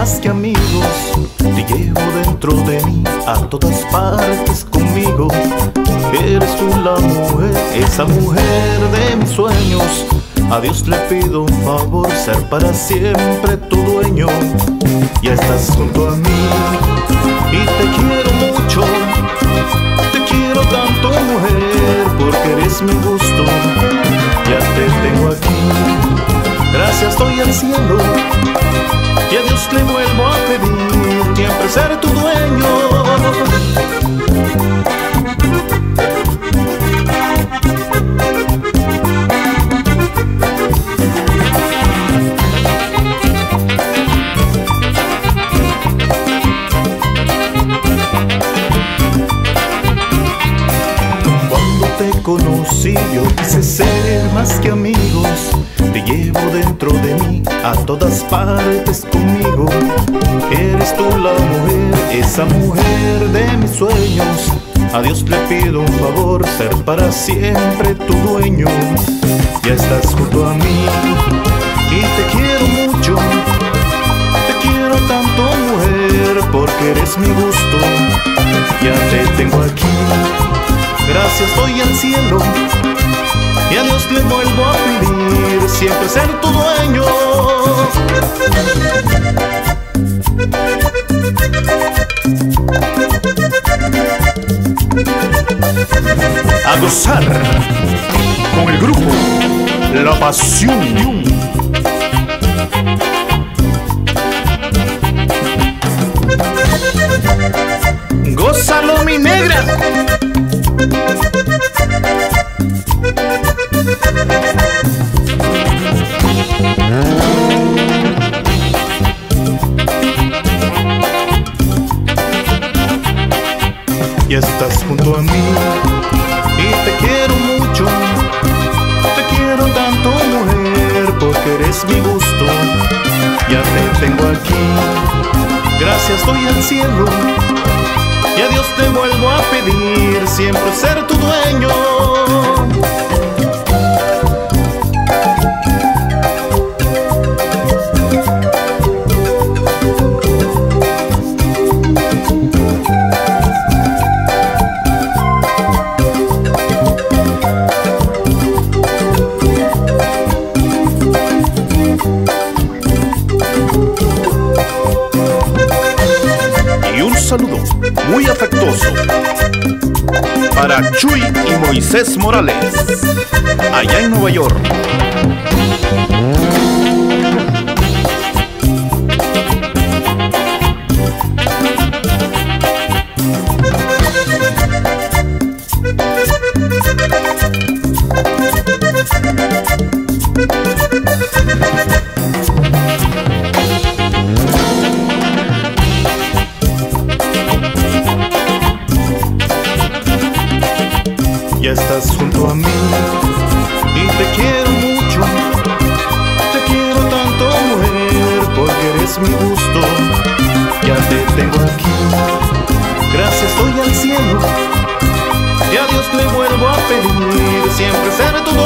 más que amigos, te llevo dentro de mí, a todas partes conmigo. Eres tú la mujer, esa mujer de mis sueños. A Dios le pido un favor, ser para siempre tu dueño. Ya estás junto a mí y te quiero mucho. Te quiero tanto, mujer, porque eres mi gusto. Ya te tengo aquí, gracias doy al cielo. Y a Dios le vuelvo a pedir siempre ser tu dueño. Conocí, yo quise ser más que amigos. Te llevo dentro de mí, a todas partes conmigo. Eres tú la mujer, esa mujer de mis sueños. A Dios le pido un favor, ser para siempre tu dueño. Ya estás junto a mí y te quiero mucho. Te quiero tanto, mujer, porque eres mi gusto. Ya te tengo aquí, gracias doy al cielo, y a Dios le vuelvo a pedir siempre ser tu dueño. A gozar con el grupo La Passion. Gózalo, mi negra. Ya estás junto a mí y te quiero mucho. Te quiero tanto, mujer, porque eres mi gusto. Ya te tengo aquí, gracias doy al cielo, y a Dios te vuelvo a pedir siempre ser tu dueño. Y un saludo muy afectuoso para Chuy y Moisés Morales, allá en Nueva York. Ya estás junto a mí y te quiero mucho. Te quiero tanto, mujer, porque eres mi gusto. Ya te tengo aquí, gracias doy al cielo, y a Dios le vuelvo a pedir siempre ser tu